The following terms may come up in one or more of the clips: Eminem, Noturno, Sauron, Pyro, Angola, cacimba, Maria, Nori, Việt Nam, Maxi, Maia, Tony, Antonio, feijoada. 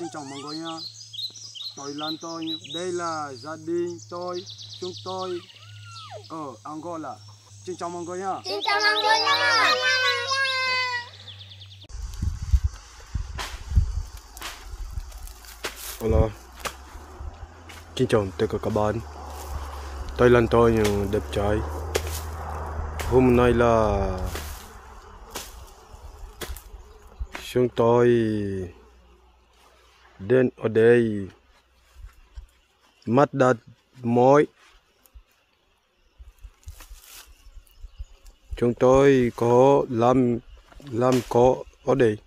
xin chào mọi người nha. Tôi là Antonio. Đây là gia đình tôi. Chúng tôi ở Angola. Xin chào mọi người nha. Xin chào mọi người nha. Hello. Xin chào tất cả các bạn. Tôi là Antonio, đẹp trai. Hôm nay là chúng tôi đến ở đây mắt đặt mối. Chúng tôi có làm có ở đây.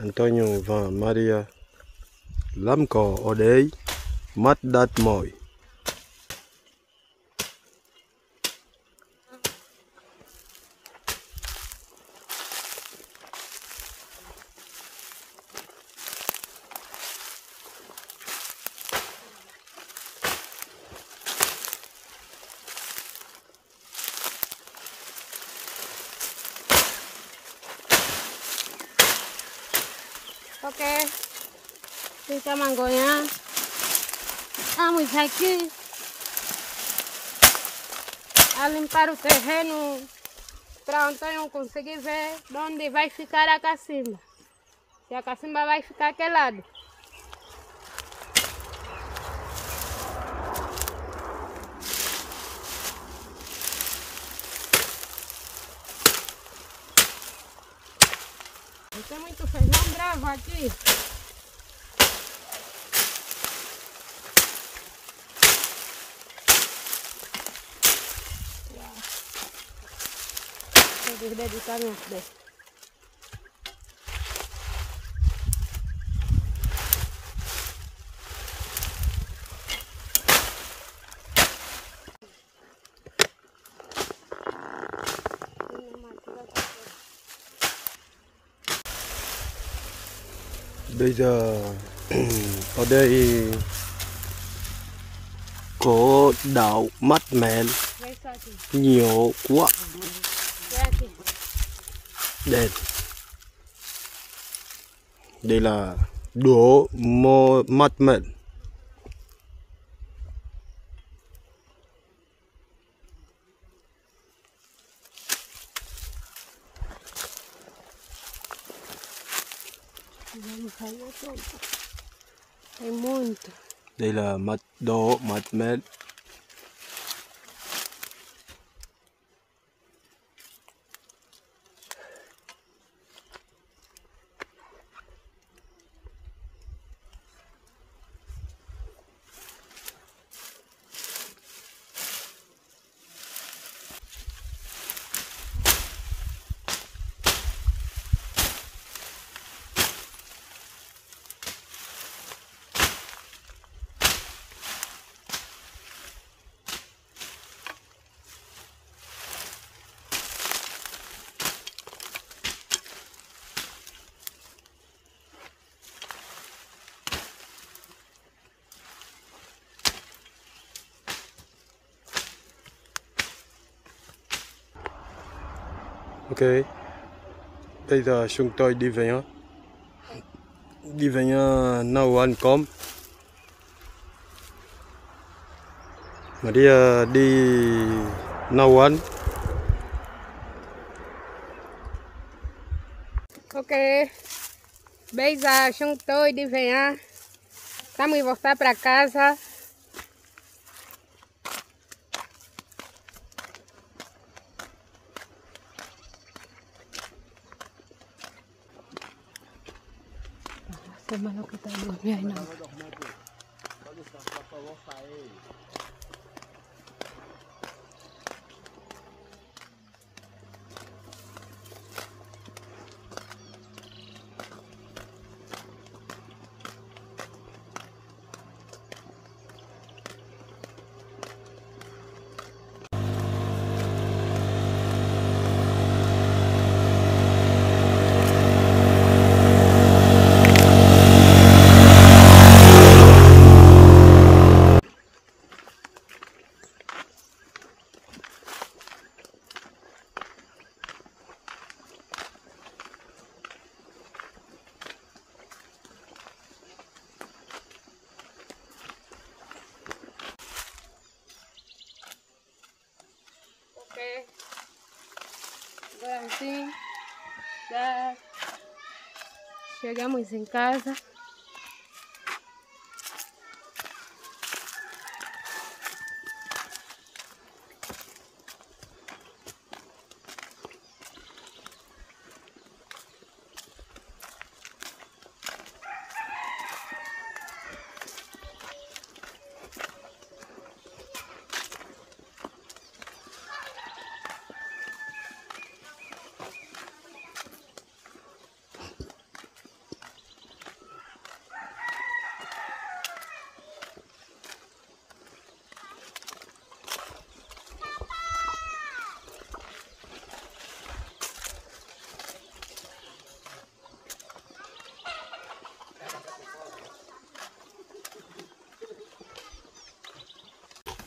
Antonio và Maria làm cỏ ở đây mắt đặt mối. Ok, xin chào mọi người nha. Vamos aqui a limpar o terreno para Antônio conseguir ver onde vai ficar a cacimba. E a cacimba vai ficar aquele lado. Tem muito feijão bravo aqui. Vou desdedicar minha cabeça. Bây giờ ở đây có đảo mát mẻ nhiều quá, đẹp. Đây là đảo mát mẻ. Tem muito. Đây là mặt đỏ mát mẻ. Ok, bây giờ chúng tôi đi về nhé. Đi về nhé, nấu ăn cơm. Maria đi nấu ăn. Ok, bây giờ chúng tôi đi về nhé. Vamos voltar para casa. Mano, que tá dormindo aí não. Pode descansar, por favor, sair. Okay. Agora sim. Já chegamos em casa.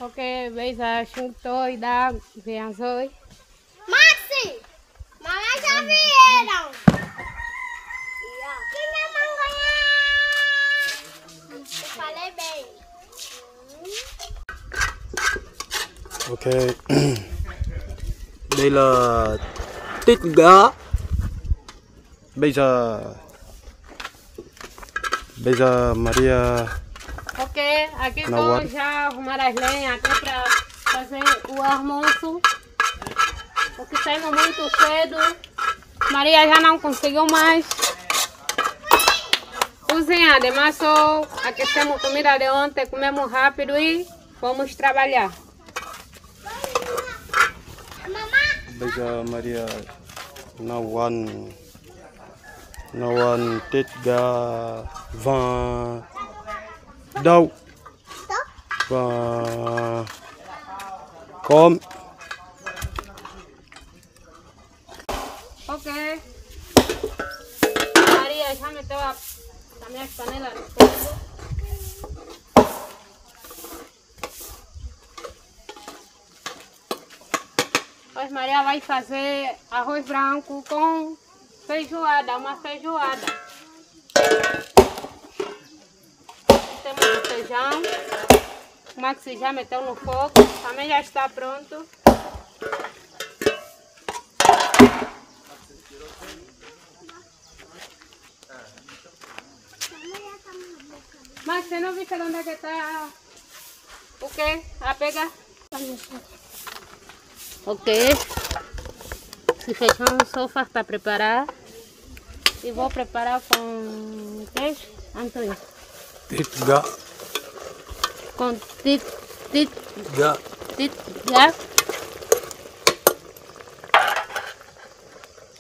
Ok, bây giờ chúng tôi đang về rồi. Maxi, mamãe já vieram. Que minha mãe ganhou. Falei bem. Ok, đây là tít gà. Bây giờ Maria. Ok, aqui vou já arrumar as lenhas até para fazer o almoço, porque saímos muito cedo. Maria já não conseguiu mais cozinhar, ademais só aquecemos comida de ontem, comemos rápido e vamos trabalhar. Beijo Maria, não tem gavão. Đâu và cơm. Ok, Maria já meteu também as panelas no fogo. Hoje Maria vai fazer arroz branco com feijoada, uma feijoada. Temos o feijão, o Maxi já meteu no fogo, também já está pronto. Maxi, não viste onde é que está o quê? A pega? Ok, esse feijão só faz para preparar e vou preparar com queijo, Antonio. Titga. Com titga. Titga.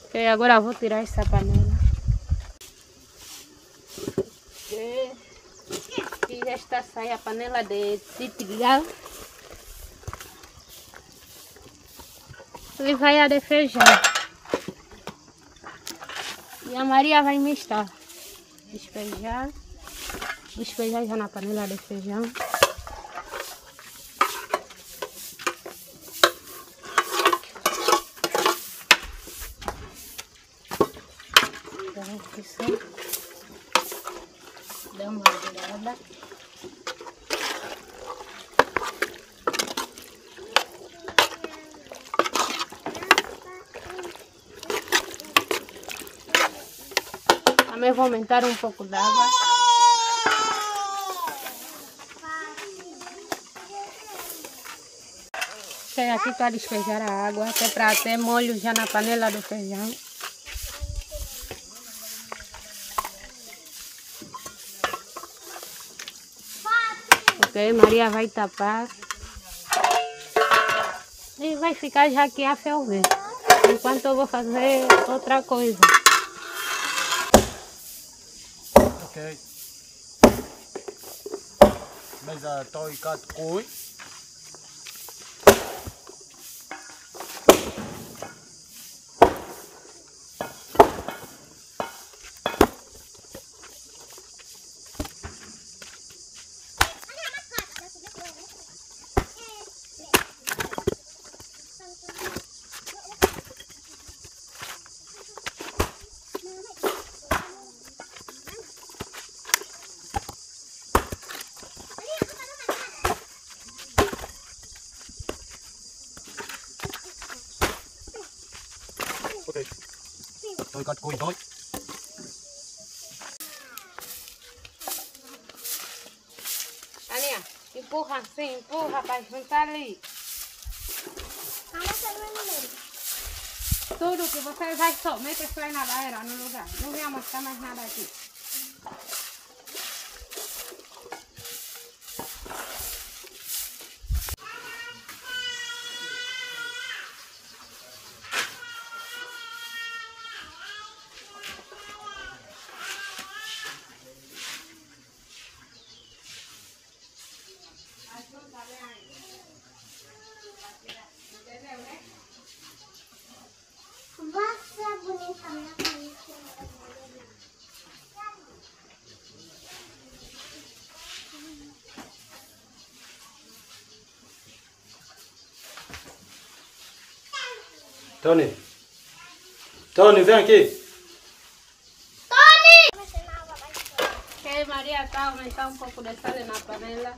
Ok, agora vou tirar essa panela. Ok. Aqui já está saindo a panela de titga. E vai a de feijão. E a Maria vai misturar. Despejar. Despejar já na panela de feijão. Dá uma virada. Também vou aumentar um pouco d'água. Aqui para despejar a água, até para ter molho já na panela do feijão. Ok, Maria vai tapar e vai ficar já aqui a ferver, enquanto eu vou fazer outra coisa. Ok, bây giờ tôi cắt cuối. Ok. Tôi con cùi thôi. Aninha, empurra assim, empurra para juntar ali. Tudo que você vai somente foi na barreira, no lugar. Não vem mostrar mais nada aqui. Tony, Tony, vem aqui. Tony! Ok, Maria, tá aumentando um pouco de sal na panela.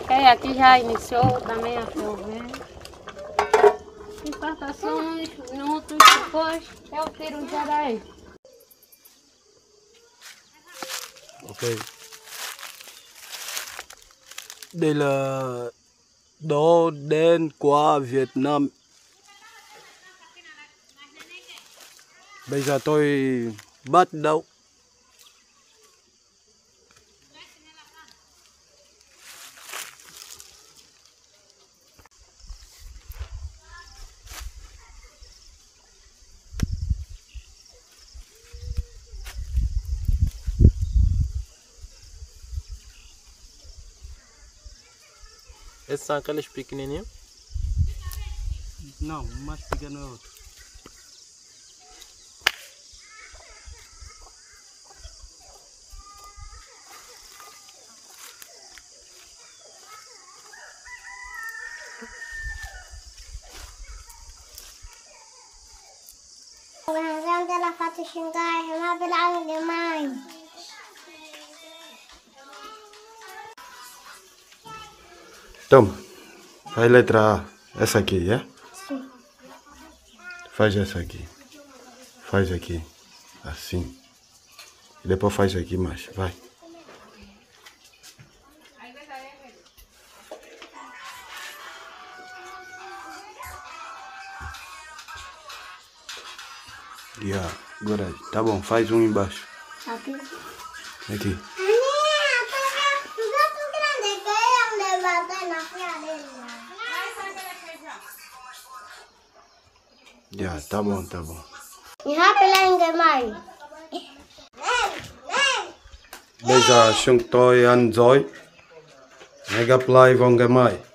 Ok, aqui já iniciou também a ferver. E passa só uns minutos depois, eu tiro já daí. Ok. Đây là đỗ đen qua Việt Nam. Bây giờ tôi bắt đầu. Esses são aqueles pequenininhos? Não, o mais pequeno é outro. Ela faz xingar, ela vai lá demais. Toma, faz letra A, essa aqui, é? Sim. Faz essa aqui, faz aqui, assim. E depois faz aqui mais, vai. E agora, tá bom, faz um embaixo. Aqui? Aqui. Já, tá bom, tá bom. Bây giờ chúng tôi ăn rồi. Hẹn gặp lại vào ngày mai.